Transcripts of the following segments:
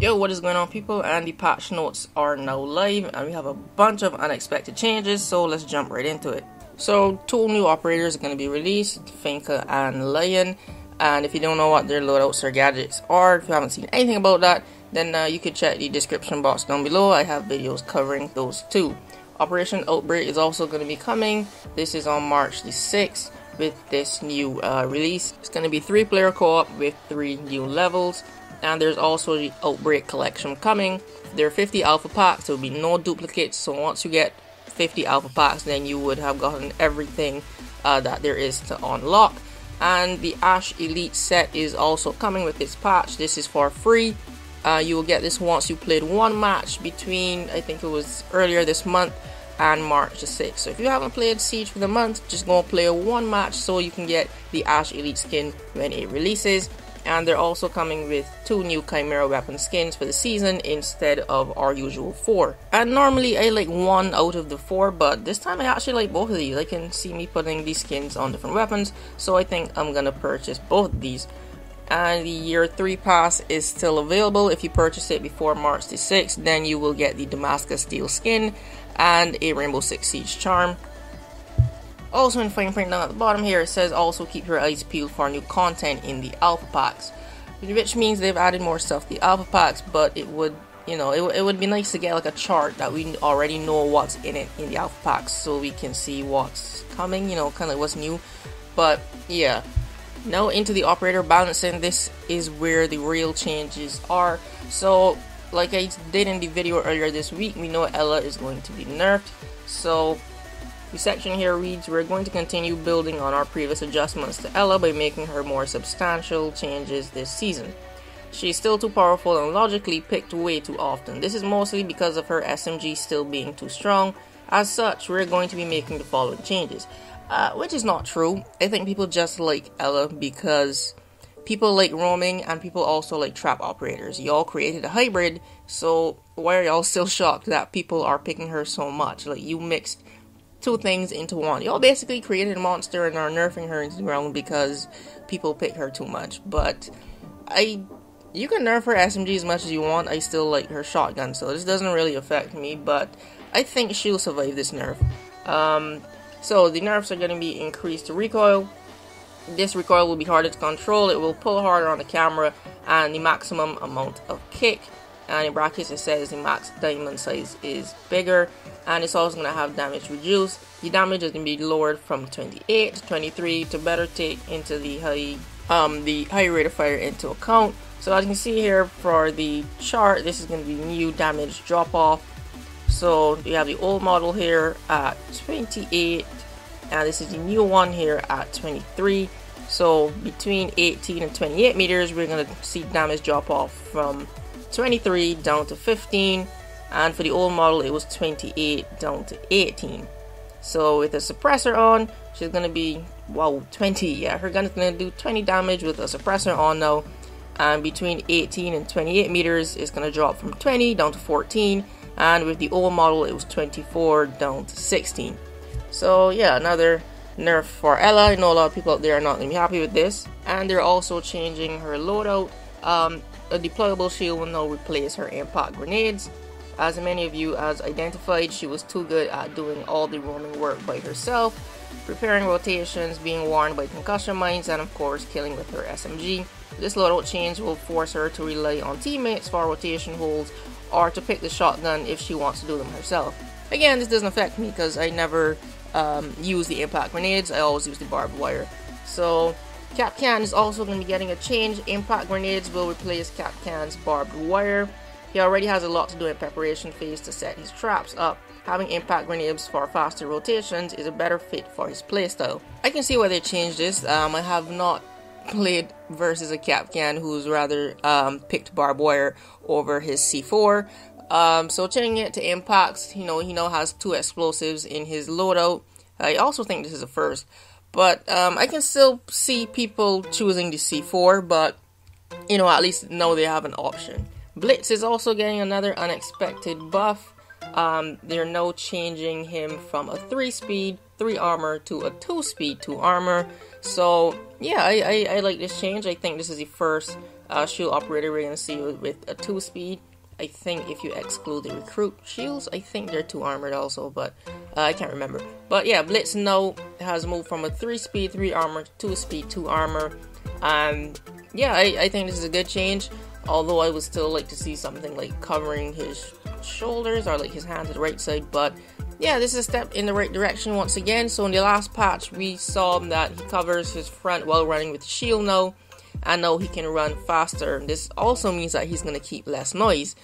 Yo, what is going on, people? And the patch notes are now live, and we have a bunch of unexpected changes, so let's jump right into it. So 2 new operators are going to be released, Finka and Lion. And if you don't know what their loadouts or gadgets are, if you haven't seen anything about that, then you could check the description box down below. I have videos covering those two. Operation Outbreak is also going to be coming. This is on March the 6th with this new release. It's going to be 3-player co-op with 3 new levels. And there's also the Outbreak Collection coming. There are 50 alpha packs, there will be no duplicates, so once you get 50 alpha packs, then you would have gotten everything that there is to unlock. And the Ash Elite set is also coming with this patch. This is for free. You will get this once you played 1 match between, I think it was earlier this month, and March the 6th. So if you haven't played Siege for the month, just go play 1 match so you can get the Ash Elite skin when it releases. And they're also coming with 2 new Chimera weapon skins for the season instead of our usual 4. And normally I like 1 out of the 4, but this time I actually like both of these. I can see me putting these skins on different weapons, so I think I'm gonna purchase both of these. And the year 3 pass is still available. If you purchase it before March the 6th, then you will get the Damascus Steel skin and a Rainbow Six Siege charm. Also in fine print down at the bottom here, it says also keep your eyes peeled for new content in the alpha packs, which means they've added more stuff to the alpha packs, but it would, you know, it would be nice to get like a chart that we already know what's in it in the alpha packs, so we can see what's coming, you know, kind of like what's new. But yeah, now into the operator balancing. This is where the real changes are. So like I did in the video earlier this week, we know Ela is going to be nerfed, so the section here reads, we're going to continue building on our previous adjustments to Ela by making her more substantial changes this season. She's still too powerful and logically picked way too often. This is mostly because of her SMG still being too strong. As such, we're going to be making the following changes. Which is not true. I think people just like Ela because people like roaming and people also like trap operators. Y'all created a hybrid, so why are y'all still shocked that people are picking her so much? Like, you mixed 2 things into 1. Y'all basically created a monster and are nerfing her into the ground because people pick her too much. But you can nerf her SMG as much as you want. I still like her shotgun, so this doesn't really affect me. But I think she'll survive this nerf. So the nerfs are going to be increased recoil. This recoil will be harder to control. It will pull harder on the camera, and the maximum amount of kick. And in brackets it says the max diamond size is bigger, and it's also going to have damage reduced. The damage is going to be lowered from 28 to 23 to better take into the high rate of fire into account. So as you can see here for the chart, this is going to be new damage drop off. So you have the old model here at 28, and this is the new one here at 23. So between 18 and 28 meters, we're going to see damage drop off from 23 down to 15, and for the old model it was 28 down to 18. So with a suppressor on, she's gonna be 20. Yeah, her gun is gonna do 20 damage with a suppressor on now, and between 18 and 28 meters it's gonna drop from 20 down to 14, and with the old model it was 24 down to 16. So yeah, another nerf for Ela. I know a lot of people out there are not gonna be happy with this. And they're also changing her loadout. A deployable shield will now replace her impact grenades. As many of you as identified, she was too good at doing all the roaming work by herself, preparing rotations, being warned by concussion mines, and of course killing with her SMG. This loadout change will force her to rely on teammates for rotation holds or to pick the shotgun if she wants to do them herself. Again, this doesn't affect me because I never use the impact grenades, I always use the barbed wire. So Kapkan is also going to be getting a change. Impact grenades will replace Kapkan's barbed wire. He already has a lot to do in preparation phase to set his traps up. Having impact grenades for faster rotations is a better fit for his playstyle. I can see why they changed this. I have not played versus a Kapkan who's rather picked barbed wire over his C4. So changing it to impacts, you know, he now has 2 explosives in his loadout. I also think this is a first. But I can still see people choosing the C4, but you know, at least now they have an option. Blitz is also getting another unexpected buff. They're now changing him from a 3-speed, 3 armor to a 2-speed, 2 armor. So yeah, I like this change. I think this is the first shield operator we're going to see with a 2-speed. I think if you exclude the recruit shields, I think they're 2-armored also, but I can't remember. But yeah, Blitz now has moved from a 3-speed, 3-armor, 2-speed, 2-armor. Yeah, I think this is a good change, although I would still like to see something like covering his shoulders or like his hands to the right side. But yeah, this is a step in the right direction once again. So in the last patch, we saw that he covers his front while running with the shield now. I know he can run faster. This also means that he's going to keep less noise.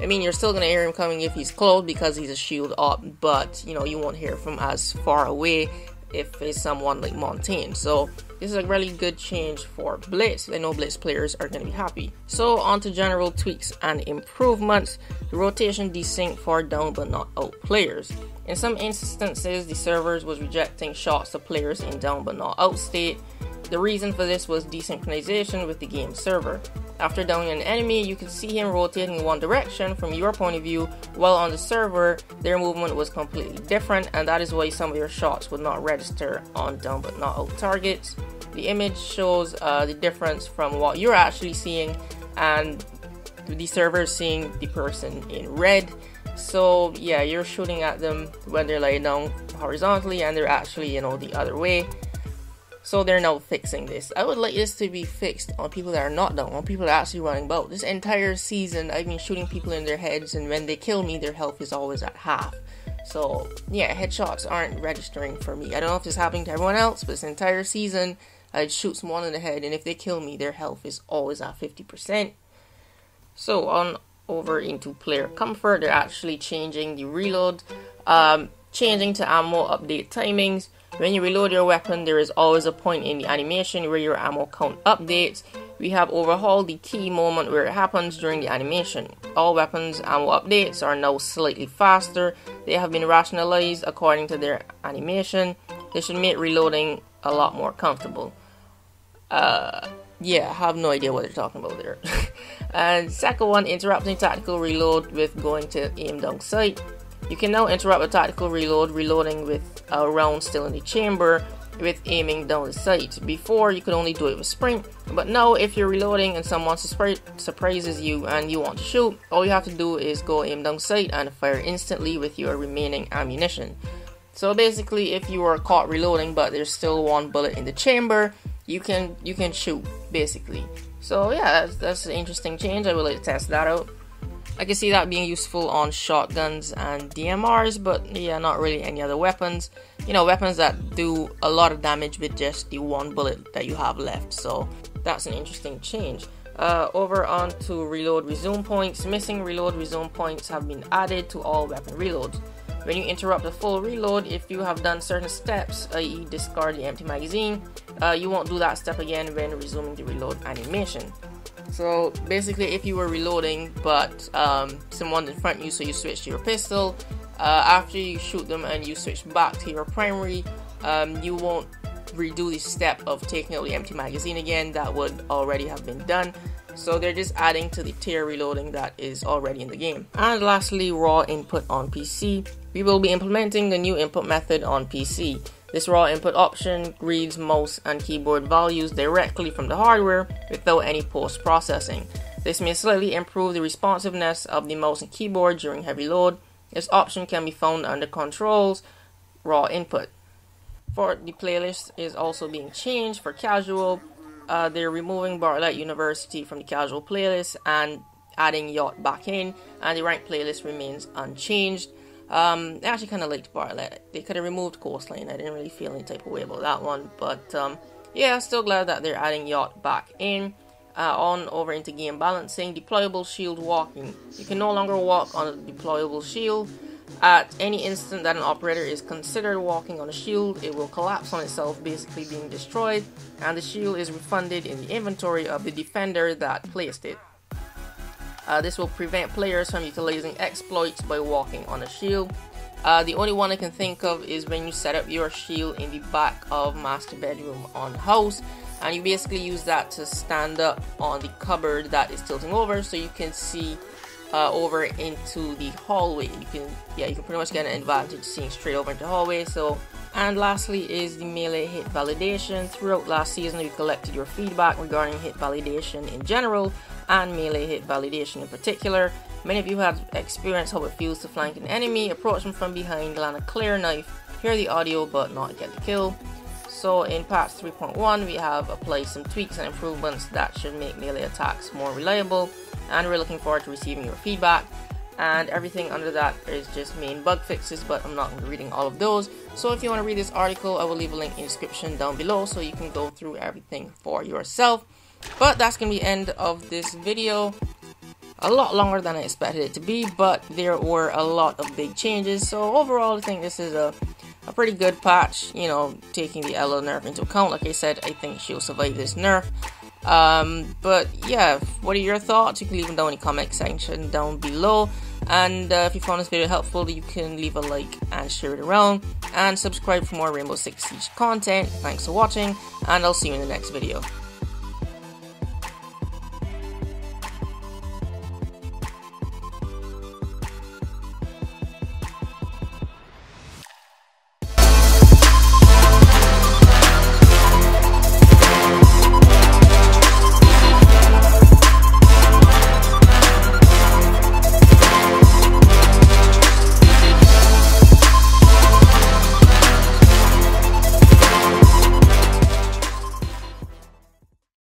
I mean, you're still going to hear him coming if he's close because he's a shield up, but you know, you won't hear from as far away if it's someone like Montaigne. So this is a really good change for Blitz. I know Blitz players are going to be happy. So on to general tweaks and improvements. The rotation desync for down but not out players. In some instances, the servers was rejecting shots to players in down but not out state. The reason for this was desynchronization with the game server. After downing an enemy, you could see him rotating in one direction from your point of view, while on the server, their movement was completely different, and that is why some of your shots would not register on down but not out targets. The image shows the difference from what you're actually seeing and the server seeing the person in red. So yeah, you're shooting at them when they're laying down horizontally and they're actually, you know, the other way. So they're now fixing this. I would like this to be fixed on people that are not down, on people that are actually running about. This entire season, I've been shooting people in their heads, and when they kill me, their health is always at half. So yeah, headshots aren't registering for me. I don't know if this is happening to everyone else, but this entire season, I'd shoot someone in the head, and if they kill me, their health is always at 50%. So on over into player comfort, they're actually changing the reload, changing to ammo update timings. When you reload your weapon, there is always a point in the animation where your ammo count updates. We have overhauled the key moment where it happens during the animation. All weapons' ammo updates are now slightly faster. They have been rationalized according to their animation. This should make reloading a lot more comfortable. Yeah, I have no idea what they're talking about there. And second one, interrupting tactical reload with going to aim down sight. You can now interrupt a tactical reload, reloading with a round still in the chamber with aiming down the sight. Before, you could only do it with sprint, but now if you're reloading and someone surprises you and you want to shoot, all you have to do is go aim down sight and fire instantly with your remaining ammunition. So basically, if you are caught reloading but there's still one bullet in the chamber, you can shoot, basically. So yeah, that's an interesting change. I would like to test that out. I can see that being useful on shotguns and DMRs, but yeah, not really any other weapons. You know, weapons that do a lot of damage with just the one bullet that you have left. So that's an interesting change. Over on to reload resume points. Missing reload resume points have been added to all weapon reloads. When you interrupt a full reload, if you have done certain steps, i.e. discard the empty magazine, you won't do that step again when resuming the reload animation. So basically, if you were reloading but someone in front of you, so you switch to your pistol, after you shoot them and you switch back to your primary, you won't redo the step of taking out the empty magazine again. That would already have been done. So they're just adding to the tier reloading that is already in the game. And lastly, raw input on PC. We will be implementing the new input method on PC. This raw input option reads mouse and keyboard values directly from the hardware without any post-processing. This may slightly improve the responsiveness of the mouse and keyboard during heavy load. This option can be found under Controls, Raw Input. For the playlist is also being changed for casual. They're removing Bartlett University from the casual playlist and adding Yacht back in, and the ranked playlist remains unchanged. I actually kind of liked Bartlett. They could have removed Coastline. I didn't really feel any type of way about that one, but yeah, still glad that they're adding Yacht back in. On over into game balancing, deployable shield walking. You can no longer walk on a deployable shield. At any instant that an operator is considered walking on a shield, it will collapse on itself, basically being destroyed, and the shield is refunded in the inventory of the defender that placed it. This will prevent players from utilizing exploits by walking on a shield. The only one I can think of is when you set up your shield in the back of master bedroom on house, and you basically use that to stand up on the cupboard that is tilting over so you can see over into the hallway. You can, yeah, you can pretty much get an advantage seeing straight over into the hallway. So, and lastly is the melee hit validation. Throughout last season, we collected your feedback regarding hit validation in general and melee hit validation in particular. Many of you have experienced how it feels to flank an enemy, approach them from behind, land a clear knife, hear the audio but not get the kill. So in patch 3.1, we have applied some tweaks and improvements that should make melee attacks more reliable, and we're looking forward to receiving your feedback. And everything under that is just main bug fixes, but I'm not reading all of those. So if you want to read this article, I will leave a link in the description down below so you can go through everything for yourself. But that's going to be the end of this video. A lot longer than I expected it to be, but there were a lot of big changes. So overall, I think this is a pretty good patch, you know, taking the Ela nerf into account. Like I said, I think she'll survive this nerf. But yeah, what are your thoughts? You can leave them down in the comment section down below. And if you found this video helpful, you can leave a like and share it around. And subscribe for more Rainbow Six Siege content. Thanks for watching, and I'll see you in the next video.